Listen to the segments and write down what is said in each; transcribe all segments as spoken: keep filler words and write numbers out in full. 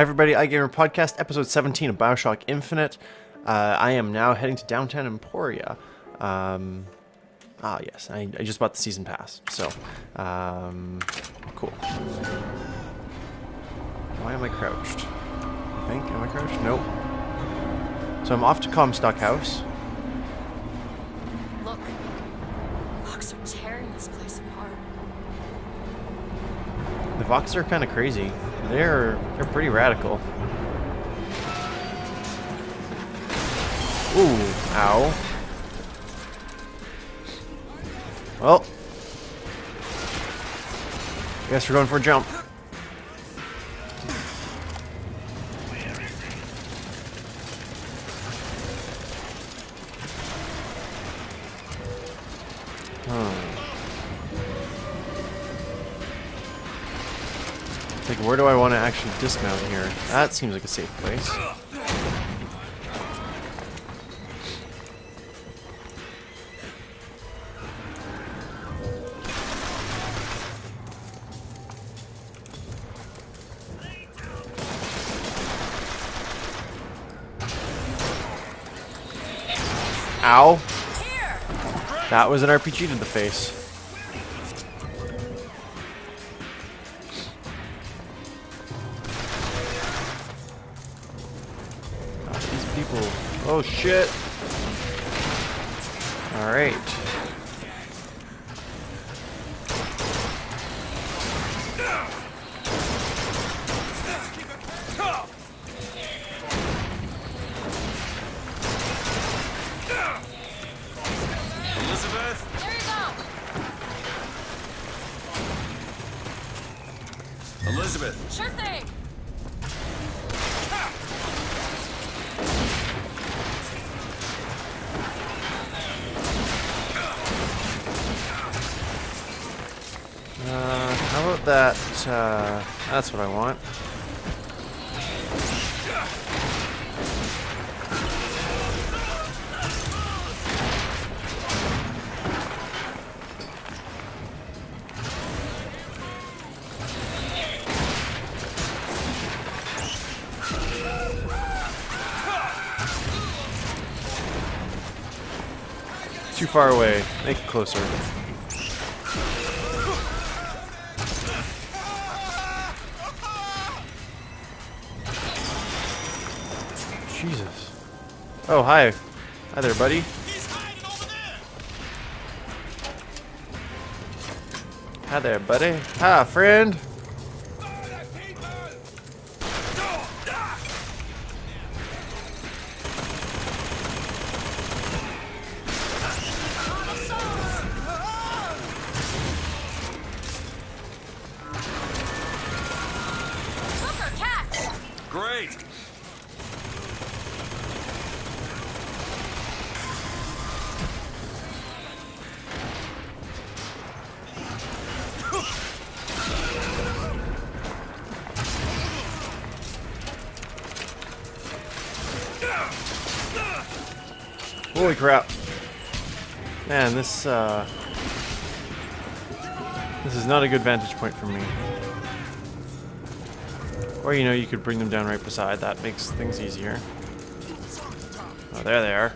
Hi everybody, iGamer Podcast, episode seventeen of Bioshock Infinite. Uh, I am now heading to downtown Emporia. Um, ah yes, I, I just bought the season pass, so um, cool. Why am I crouched? I think, am I crouched? Nope. So I'm off to Comstock House. Look, Vox are tearing this place apart. The Vox are kind of crazy. They're they're pretty radical. Ooh, ow. Well, I guess we're going for a jump. Like, where do I want to actually dismount here? That seems like a safe place. Ow. That was an R P G to the face. Oh shit. Alright. Elizabeth, there you go. Elizabeth. Sure thing. Uh, how about that, uh, that's what I want. Too far away, make it closer. Jesus. Oh, hi. Hi there, buddy. He's hiding over there. Hi there, buddy. Hi, friend. Booker, catch. Great. Holy crap. Man, this, uh... this is not a good vantage point for me. Or, you know, you could bring them down right beside. That makes things easier. Oh, there they are.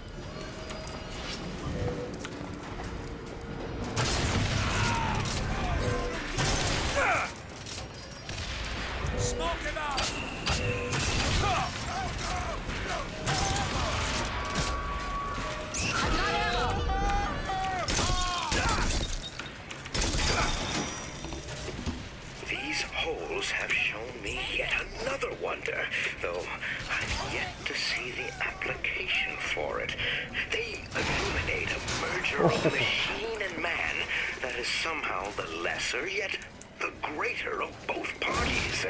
Have shown me yet another wonder, though I've yet to see the application for it. They illuminate a merger of machine and man that is somehow the lesser yet the greater of both parties.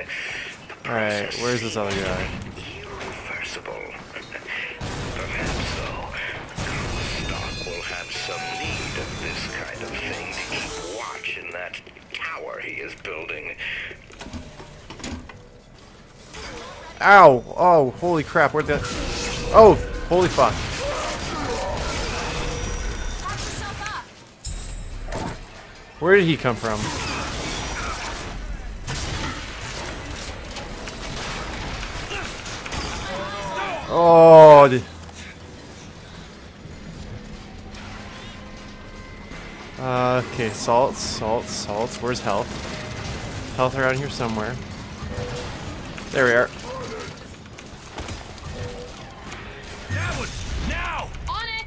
Alright, where's this other guy? Irreversible. Perhaps though, Comstock will have some need of this kind of thing to keep watch in that tower he is building. Ow! Oh, holy crap, where'd that... Oh, holy fuck. Where did he come from? Oh, die. Uh, okay, salt, salt, salt. Where's health? Health around here somewhere. There we are. Now! On it!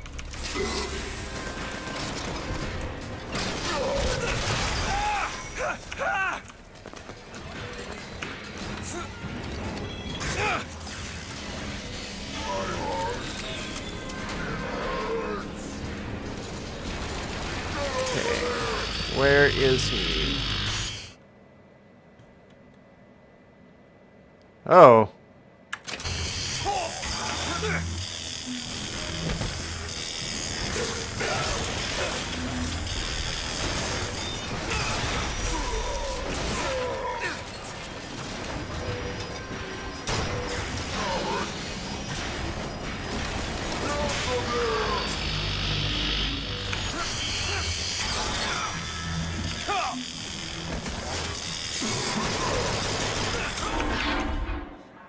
Okay, where is he? Oh.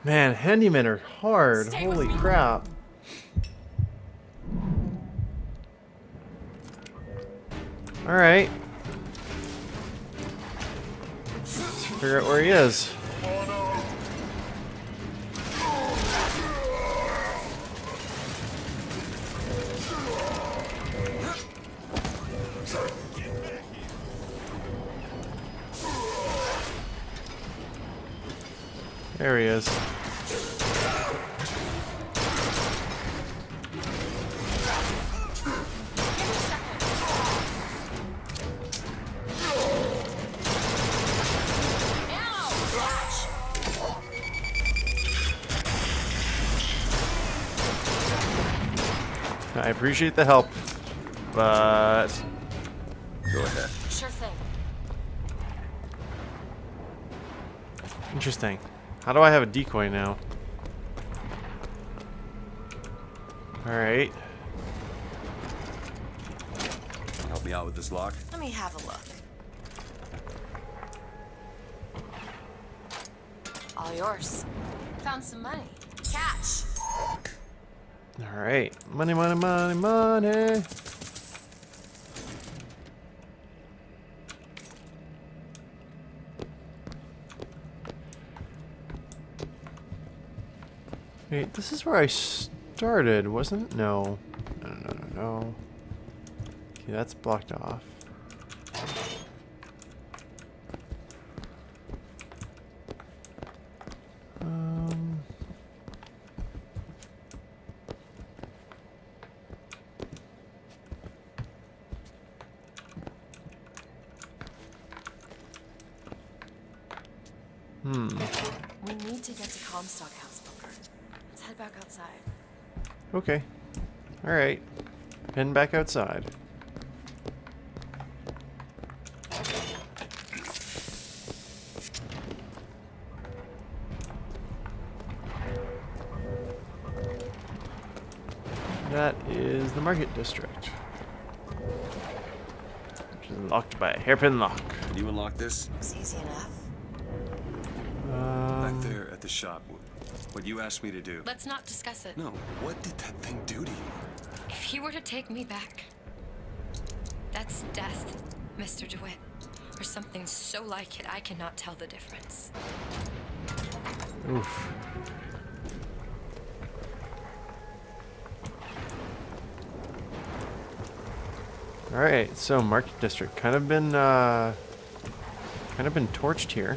Man, handymen are hard. Stay Holy crap. Alright. Let's figure out where he is. There he is. I appreciate the help, but go ahead. Sure thing. Interesting. How do I have a decoy now? Alright. Help me out with this lock. Let me have a look. All yours. Found some money. Cash. Alright. Money, money, money, money. Wait, this is where I started, wasn't it? No. No, no, no, no. Okay, that's blocked off. Um. Hmm. We need to get to Comstock House, Booker. Head back outside. Okay. Alright. Head back outside. That is the market district. Which is locked by a hairpin lock. Can you unlock this? It's easy enough. Um, back there at the shop. What you asked me to do. Let's not discuss it. No, what did that thing do to you? If he were to take me back, that's death, Mister DeWitt, or something so like it I cannot tell the difference. Oof. All right, so Market District kind of been uh, kind of been torched here.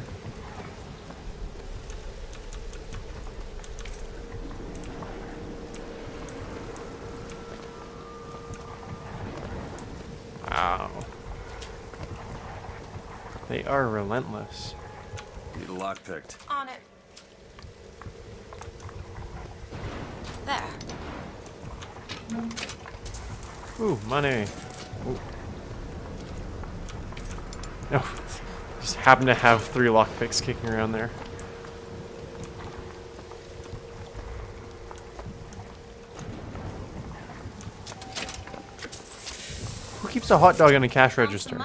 They are relentless. Need a lock picked. On it. There. Ooh, money. Ooh. Oh, just happen to have three lock picks kicking around there. Who keeps a hot dog in a cash register?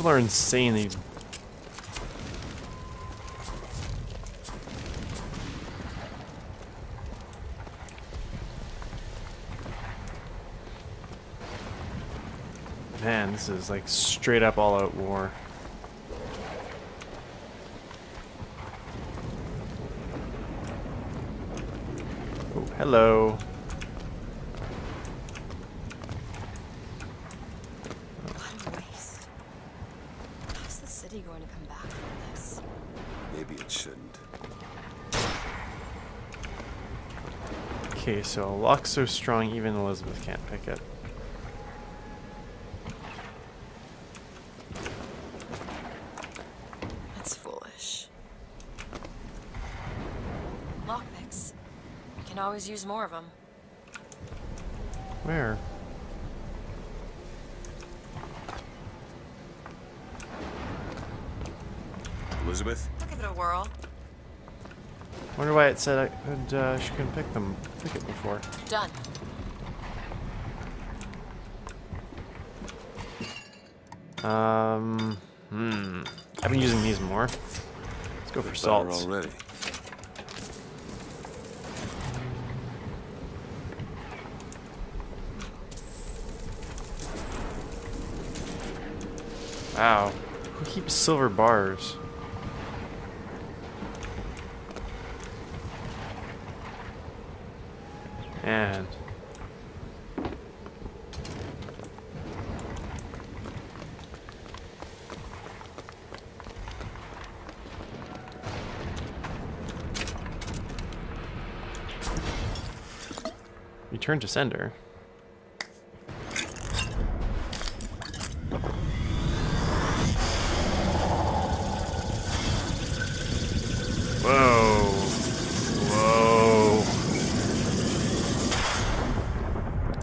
people are insane even. Man, this is like straight up all out war. Oh, hello. Okay, so a lock so strong even Elizabeth can't pick it. That's foolish. Lockpicks. You can always use more of them. Where? Elizabeth? I'll give it a whirl. Wonder why it said I could, uh, she couldn't pick them, pick it before. Done. Um, hmm. I've been using these more. Let's go for salts. Already. Wow. Who keeps silver bars? And return to sender.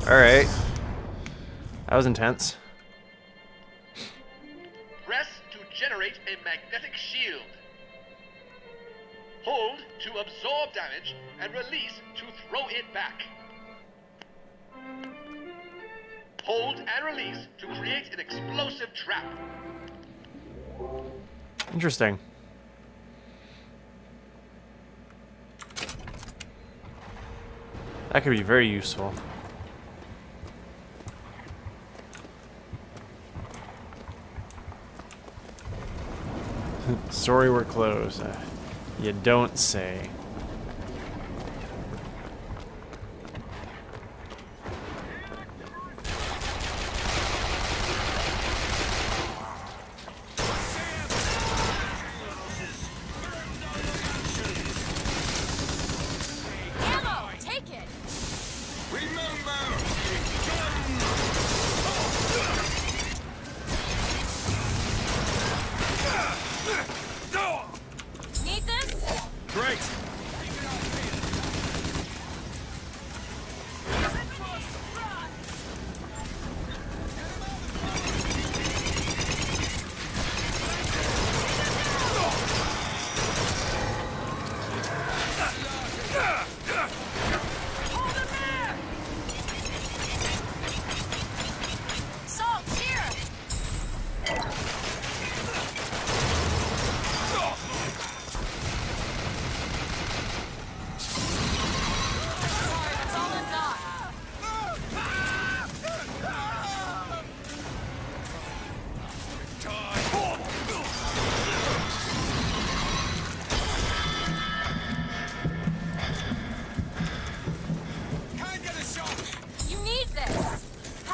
Alright. That was intense. Press to generate a magnetic shield. Hold to absorb damage and release to throw it back. Hold and release to create an explosive trap. Interesting. That could be very useful. Sorry, we're closed. Uh, you don't say.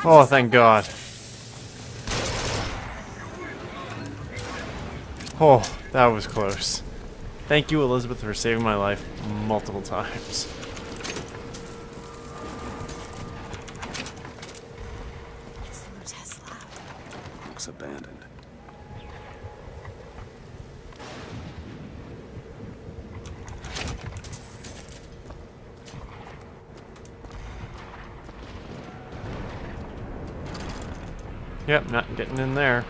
Oh, thank God. Oh, that was close. Thank you, Elizabeth, for saving my life multiple times. It's the Tesla. Looks abandoned. Yep, not getting in there.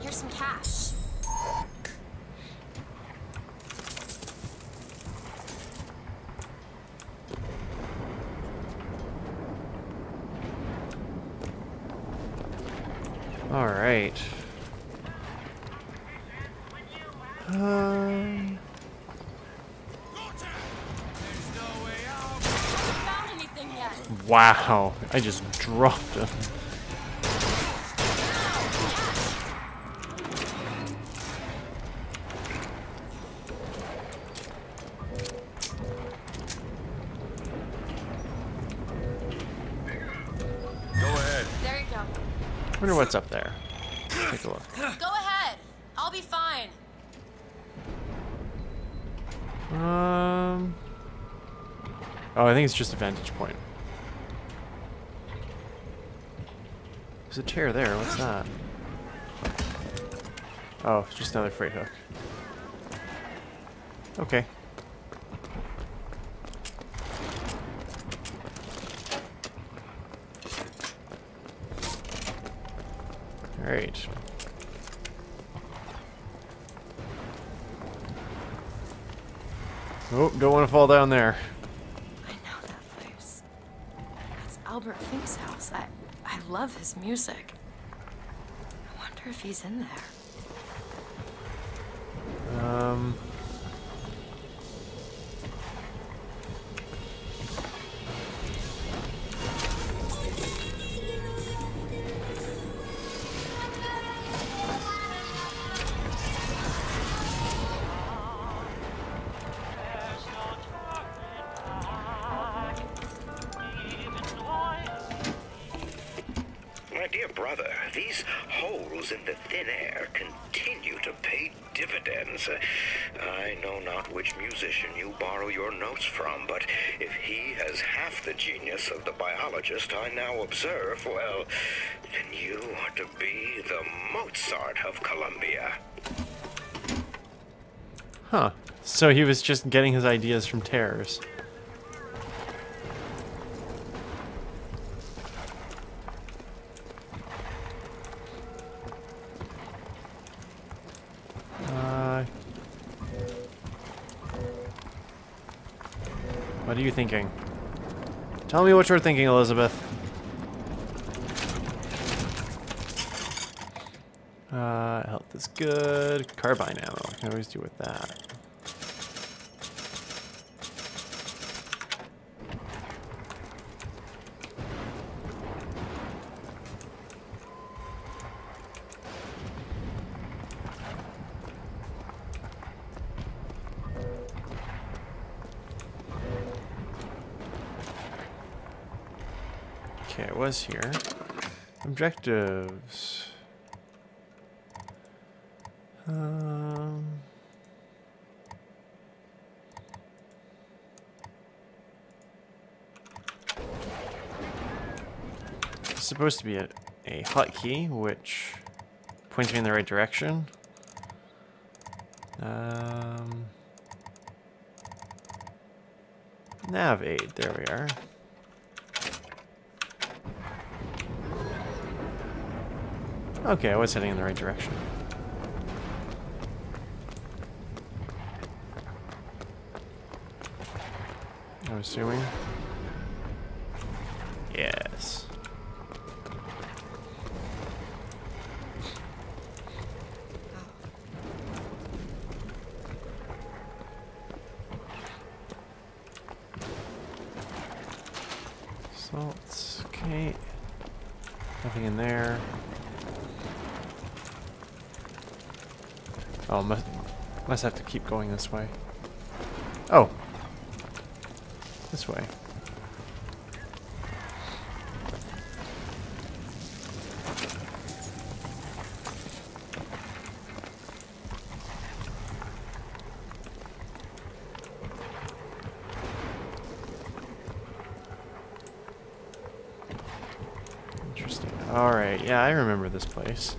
Here's some cash. All right. Um. Wow! I just dropped him. I wonder what's up there. Take a look. Go ahead. I'll be fine. Um. Oh, I think it's just a vantage point. There's a chair there. What's that? Oh, it's just another freight hook. Okay. Alright. Oh, don't want to fall down there. I know that place. That's Albert Fink's house. I, I love his music. I wonder if he's in there. Um. These holes in the thin air continue to pay dividends. I know not which musician you borrow your notes from, but if he has half the genius of the biologist I now observe, well, then you are to be the Mozart of Columbia. Huh. So he was just getting his ideas from Terrors. What are you thinking? Tell me what you're thinking, Elizabeth. Uh, health is good. Carbine ammo. I can always do with that. Okay, it was here. Objectives. Um, it's supposed to be a, a hotkey, which points me in the right direction. Um, nav aid, there we are. Okay, I was heading in the right direction. I'm assuming. Yes. Salts, okay. Nothing in there. Oh, must, must have to keep going this way. Oh. This way. Interesting. Alright, yeah, I remember this place.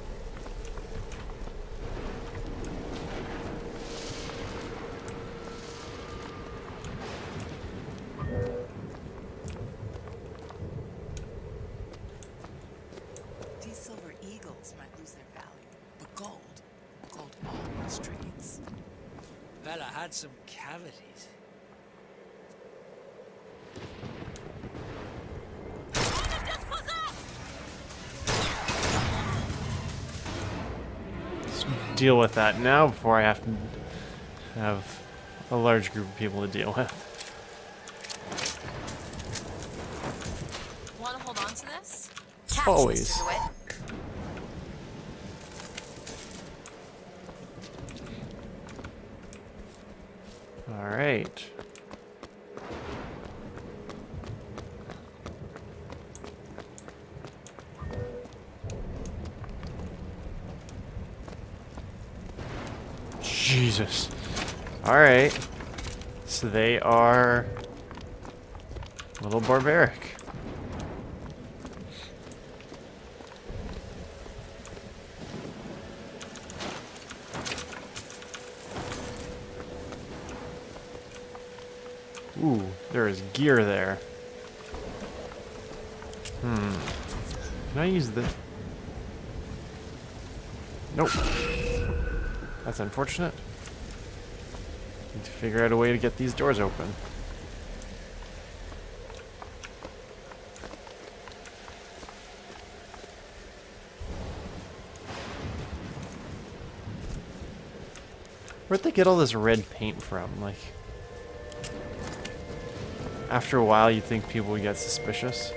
Silver eagles might lose their value, but gold fella had some cavities. Let's deal with that now before I have to have a large group of people to deal with. Always. All right. Jesus. All right. So they are a little barbaric. Ooh, there is gear there. Hmm. Can I use this? Nope. That's unfortunate. Need to figure out a way to get these doors open. Where'd they get all this red paint from? Like... After a while, you think people would get suspicious.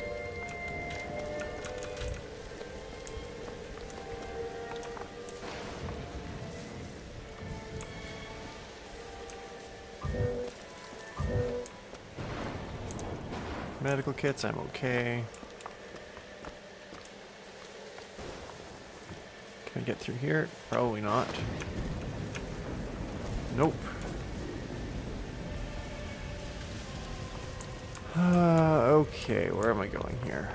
Medical kits, I'm okay. Can I get through here? Probably not. Nope. Uh, okay, where am I going here?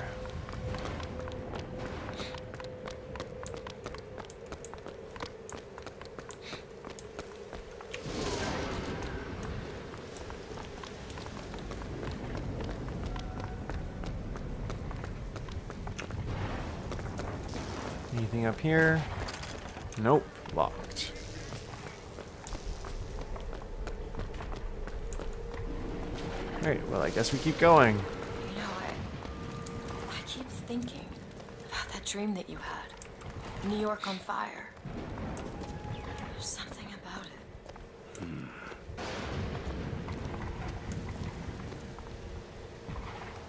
Anything up here? Nope, locked. Alright, well, I guess we keep going. You know, I, I keep thinking about that dream that you had. New York on fire. There's something about it. Hmm.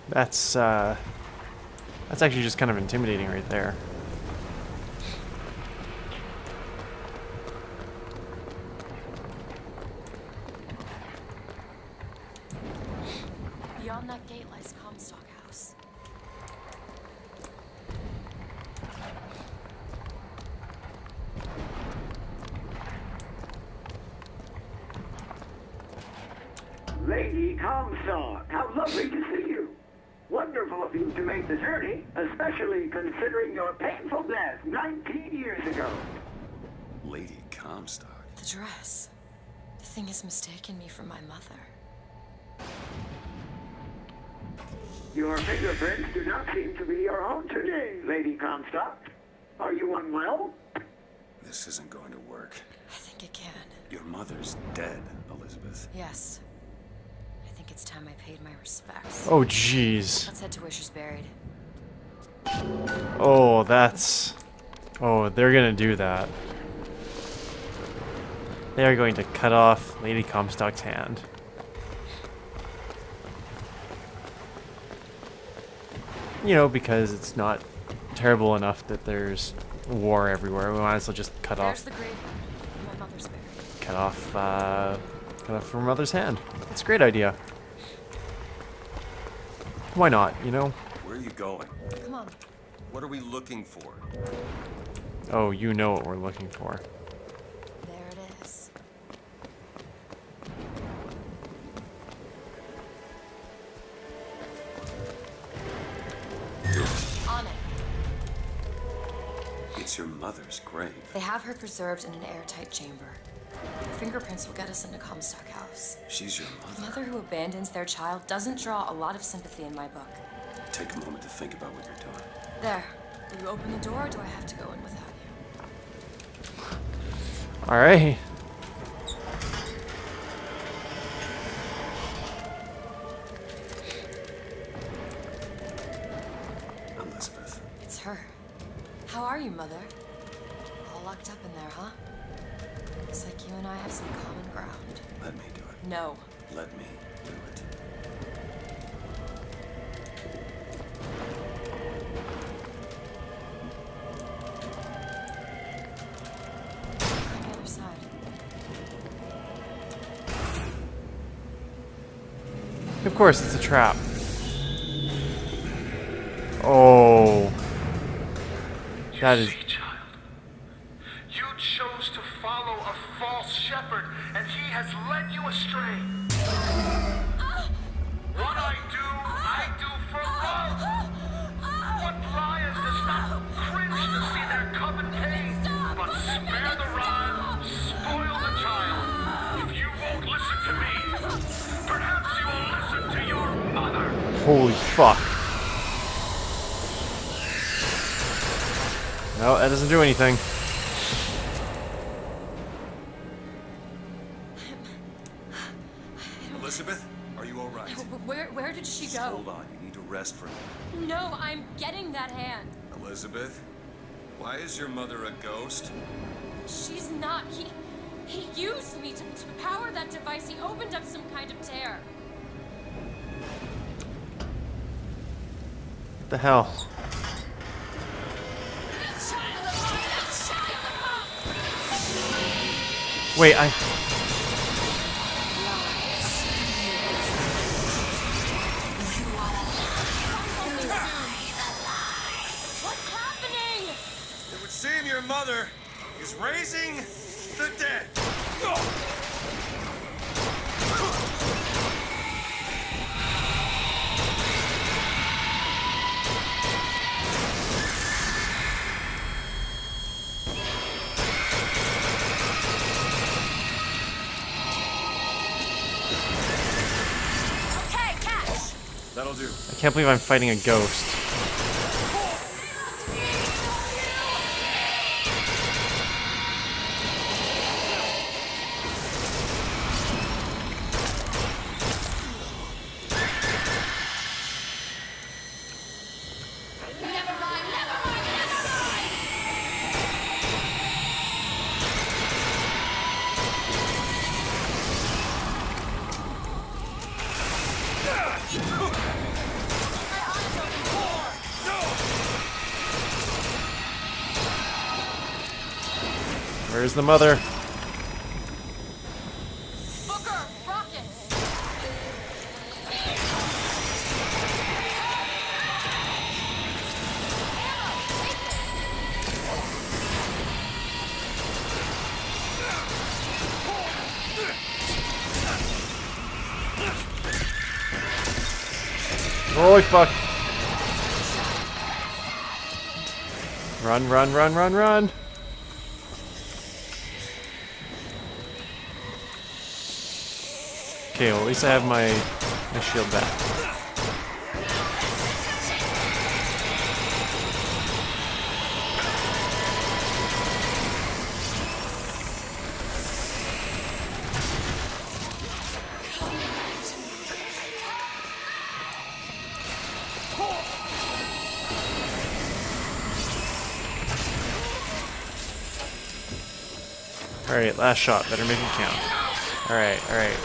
That's, uh... That's actually just kind of intimidating right there. Lady Comstock, how lovely to see you. Wonderful of you to make the journey, especially considering your painful death nineteen years ago. Lady Comstock? The dress. The thing has mistaken me for my mother. Your fingerprints do not seem to be your own today, Lady Comstock. Are you unwell? This isn't going to work. I think it can. Your mother's dead, Elizabeth. Yes. I think it's time I paid my respects. Oh, jeez. Let's head to where she's buried. Oh, that's... Oh, they're gonna do that. They are going to cut off Lady Comstock's hand. You know, because it's not terrible enough that there's war everywhere. We might as well just cut there's off... The grave. My mother's buried. Cut off, uh... Cut off her mother's hand. That's a great idea. Why not, you know? Where are you going? Come on. What are we looking for? Oh, you know what we're looking for. There it is. On it. It's your mother's grave. They have her preserved in an airtight chamber. Her fingerprints will get us into Comstock House. She's your mother. A mother who abandons their child doesn't draw a lot of sympathy in my book. Take a moment to think about what you're doing. There. Will you open the door, or do I have to go in without you? All right. her. How are you, Mother? All locked up in there, huh? Looks like you and I have some common ground. Let me do it. No. Let me do it. On the other side. Of course, it's a trap. Oh. That is... Holy fuck. No, that doesn't do anything. Elizabeth, are you alright? Where where did she go? Hold on, you need to rest for a minute. No, I'm getting that hand. Elizabeth, why is your mother a ghost? She's not. He he used me to, to power that device. He opened up some kind of tear. The hell? Wait, I... What's happening? It would seem your mother is raising the dead. I can't believe I'm fighting a ghost. Where's the mother? Booker, rockets. Holy fuck. Run, run, run, run, run. Okay, well, at least I have my, my shield back. Alright, last shot. Better make it count. Alright, alright.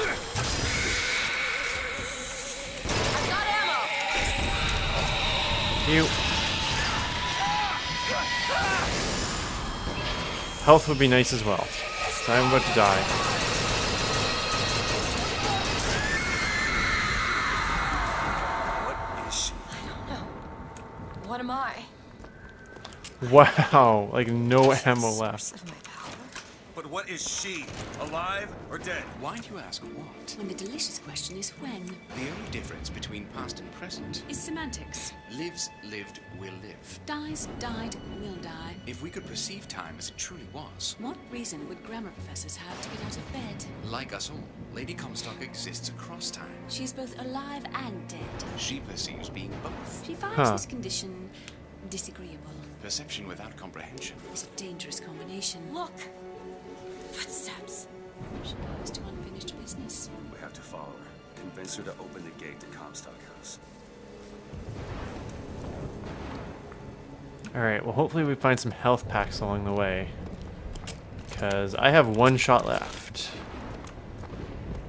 You. Health would be nice as well. So I'm about to die. What is she? I don't know. What am I? Wow, like no ammo left. But what is she? Alive or dead? Why do you ask what? When the delicious question is when. The only difference between past and present is semantics. Lives, lived, will live. Dies, died, will die. If we could perceive time as it truly was. What reason would grammar professors have to get out of bed? Like us all, Lady Comstock exists across time. She's both alive and dead. She perceives being both. She finds huh. this condition disagreeable. Perception without comprehension is a dangerous combination. Look! Footsteps. She goes to unfinished business. We have to follow her. Convince her to open the gate to Comstock House. Alright, well hopefully we find some health packs along the way. Because I have one shot left.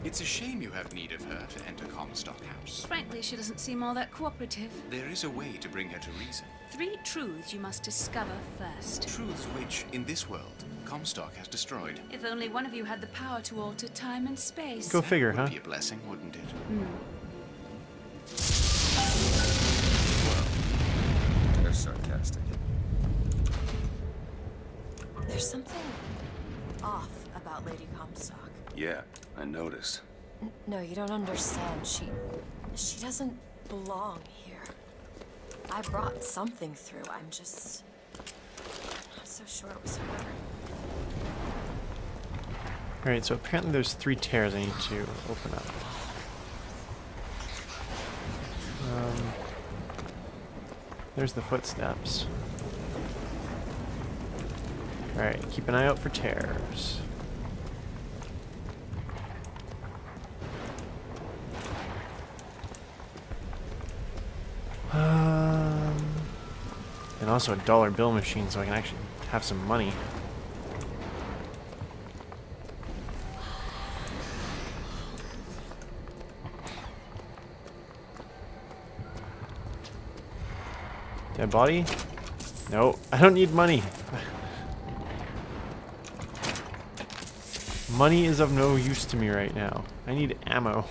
It's a shame you have need of her to enter Comstock House. Frankly, she doesn't seem all that cooperative. There is a way to bring her to reason. Three truths you must discover first. Truths which, in this world, Comstock has destroyed. If only one of you had the power to alter time and space. Go figure, huh? That would be a blessing, wouldn't it? Mm. Well, they're sarcastic. There's something off about Lady Comstock. Yeah, I noticed. N no, you don't understand. She... she doesn't belong here. I brought something through. I'm just... I'm not so sure it was her. Alright, so apparently there's three tears I need to open up. Um, there's the footsteps. Alright, keep an eye out for tears. Um, and also a dollar bill machine so I can actually have some money. Dead body? No, I don't need money. Money is of no use to me right now. I need ammo.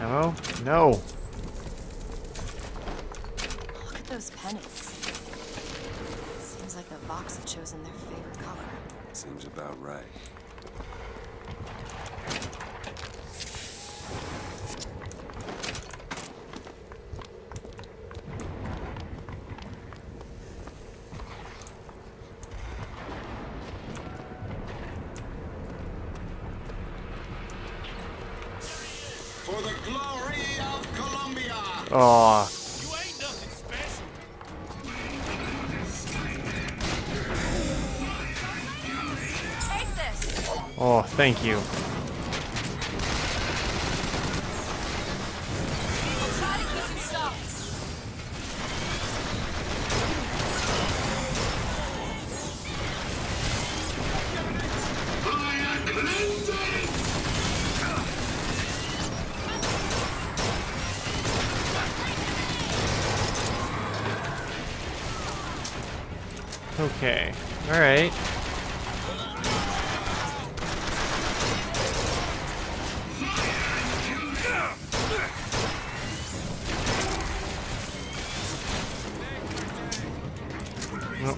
Ammo? No. Look at those pennies. Seems like the Vox have chosen their favorite color. Seems about right. Aw. You ain't nothing special. Take this. Oh, thank you. Okay, alright. Nope.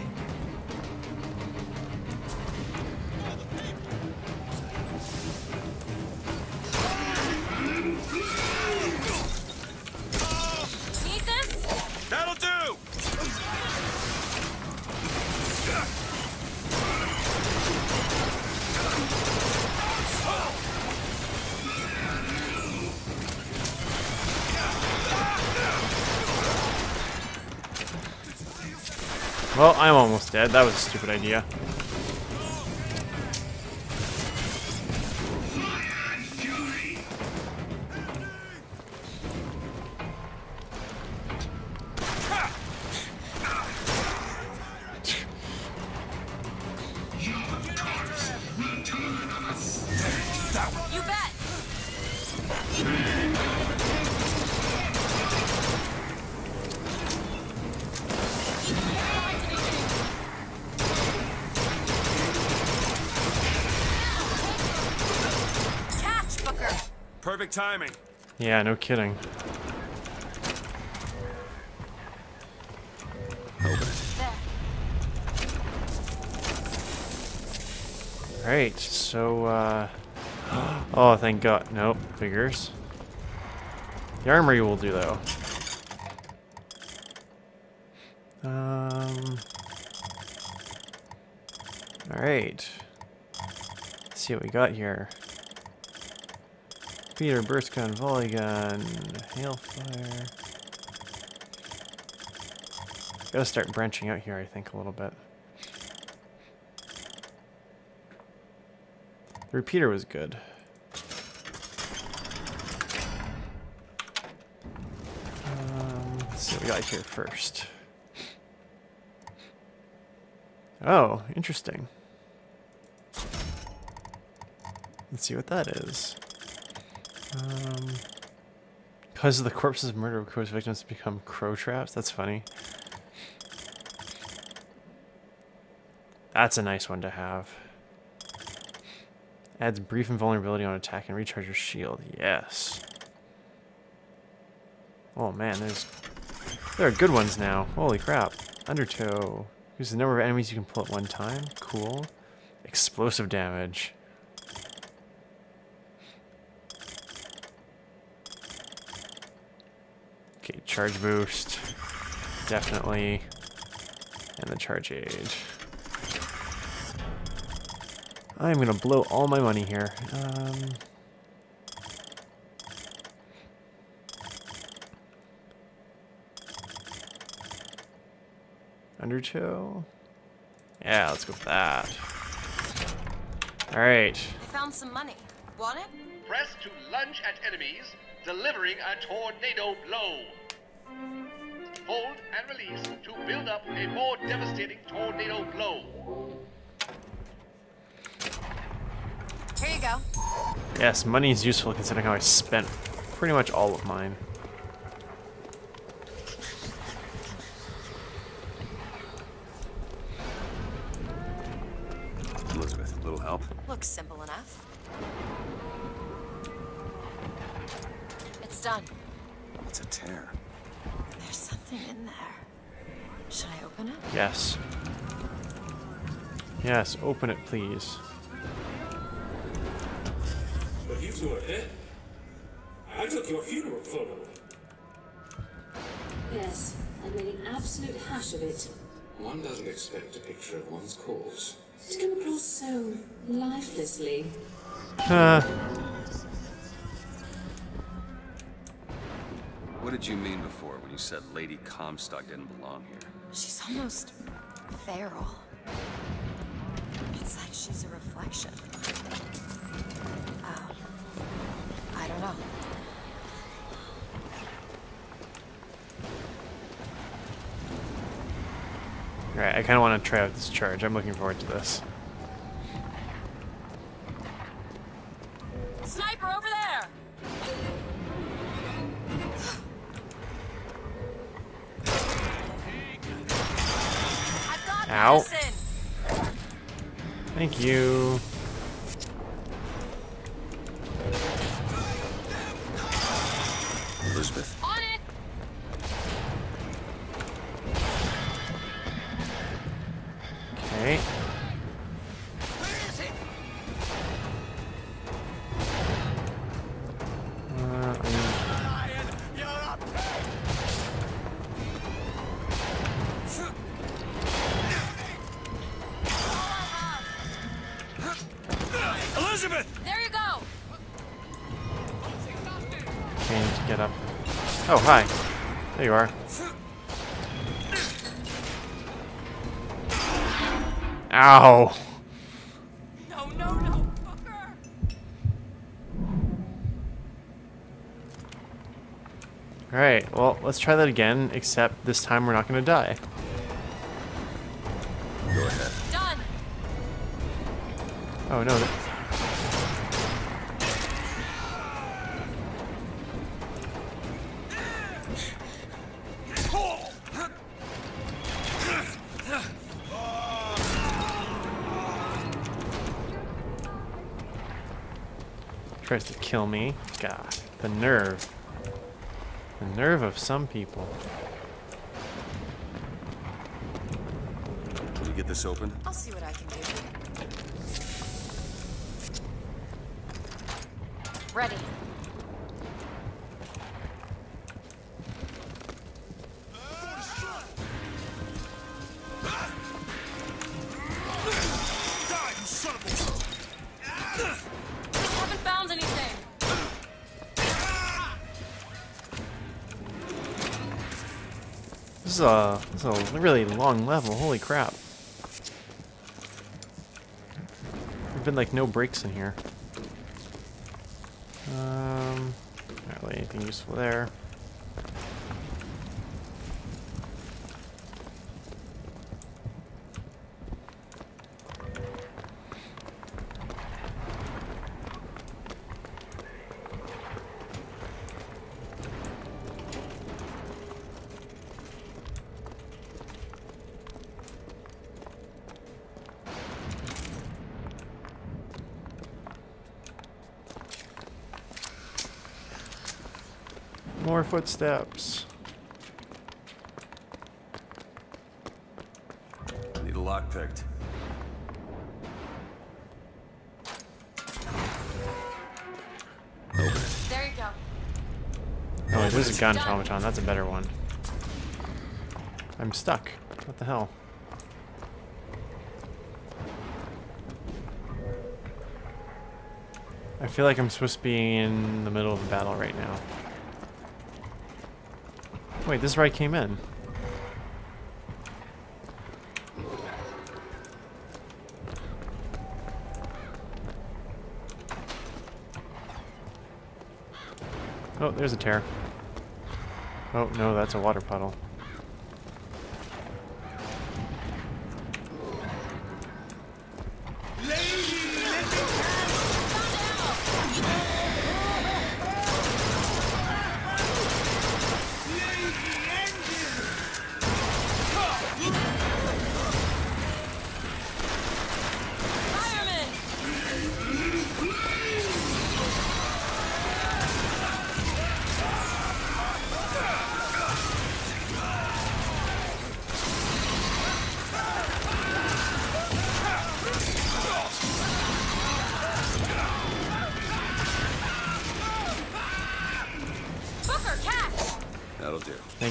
Need this? That'll do! Well, I'm almost dead. That was a stupid idea. Perfect timing. Yeah, no kidding. Alright, so, uh... oh, thank God. Nope, figures. The armory will do, though. Um... Alright. Let's see what we got here. Peter, burst gun, volley gun, hailfire. Gotta start branching out here, I think, a little bit. The repeater was good. see what we got here first. Oh, interesting. Let's see what that is. Um, because of the corpses of murder, crow's victims become crow traps. That's funny. That's a nice one to have. Adds brief invulnerability on attack and recharge your shield. Yes. Oh man, there's there are good ones now. Holy crap! Undertow. Here's the number of enemies you can pull at one time. Cool. Explosive damage. Okay, charge boost, definitely, and the charge aid. I'm gonna blow all my money here. Um, Undertow? Yeah, let's go with that. Alright. Found some money. Want it? Press to lunge at enemies, delivering a tornado blow. Hold and release to build up a more devastating tornado blow. Here you go. Yes, money is useful considering how I spent pretty much all of mine. Elizabeth, a little help? Looks simple enough. It's done. It's a tear. There's something in there. Should I open it? Yes. Yes, open it, please. You two are dead. I took your funeral photo. Yes, I made an absolute hash of it. One doesn't expect a picture of one's corpse to come across so lifelessly. Uh. What did you mean before when you said Lady Comstock didn't belong here? She's almost feral. It's like she's a reflection. I don't know. Alright, I kind of want to try out this charge. I'm looking forward to this. Sniper over there! I've got Ow. Medicine. Thank you. On it. Okay. Where is it? Uh, I... Elizabeth. There you go. Okay, I need to get up. Oh, hi. There you are. Ow! No, no, no, Booker! Alright, well, let's try that again, except this time we're not gonna die. Go ahead. Done! Oh, no. Tries to kill me. God, the nerve. The nerve of some people. Can you get this open? I'll see what I can do. Ready. This is, a, this is a really long level, holy crap. There've been like no breaks in here. Um, not really anything useful there. More footsteps. Need a lockpick. There you go. Oh, this is a gun automaton. That's a better one. I'm stuck. What the hell? I feel like I'm supposed to be in the middle of the battle right now. Wait, this is where I came in. Oh, there's a tear. Oh, no, that's a water puddle.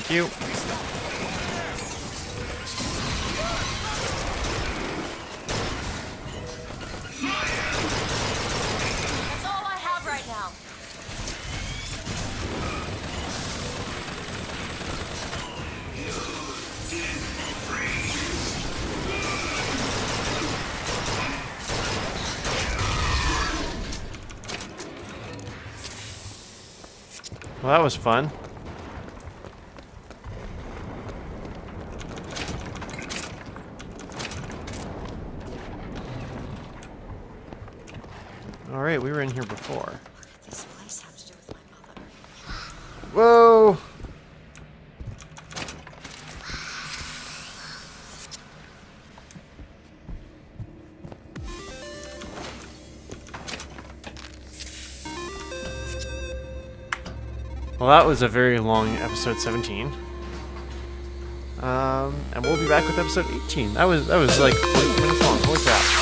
You. That's all I have right now. Well, that was fun. Alright, we were in here before. This place has to do with my mother. Whoa! Well, that was a very long episode seventeen. Um, and we'll be back with episode eighteen. That was that was like forty minutes long. Holy crap.